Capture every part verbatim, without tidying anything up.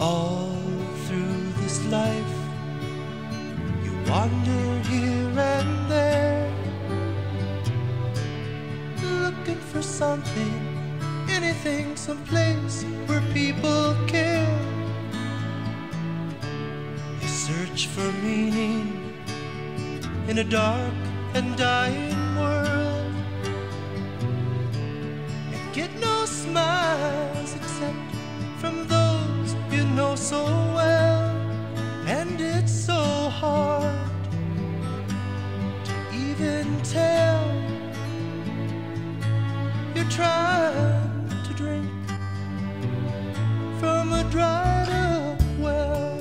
All through this life, you wander here and there, looking for something, anything, someplace where people care. You search for meaning in a dark and dying world, and get no smiles except from those know so well. And it's so hard to even tell. You're trying to drink from a dried up well.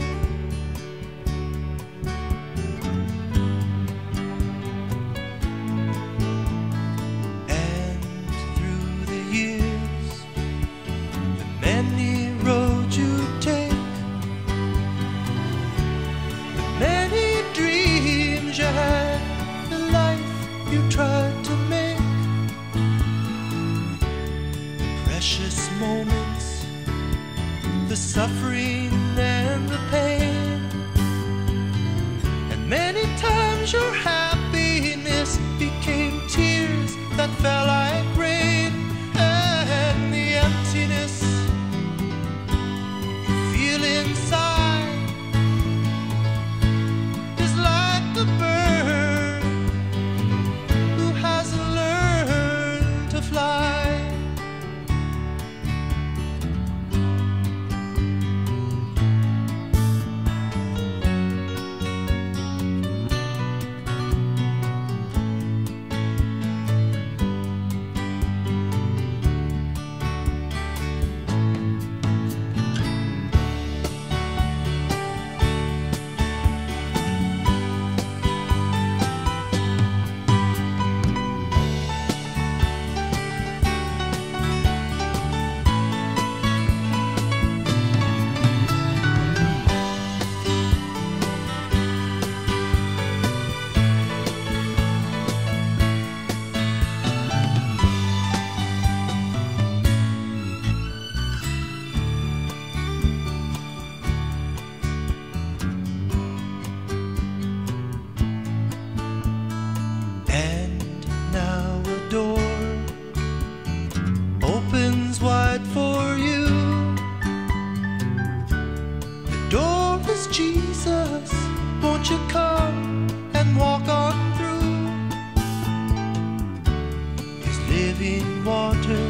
And through the years, the many roads you take, the life you tried to make, the precious moments, the suffering and the pain, and many times your happiness became tears that fell like rain. And the emptiness you feel inside is like the bird for you. The door is Jesus. Won't you come and walk on through? His living water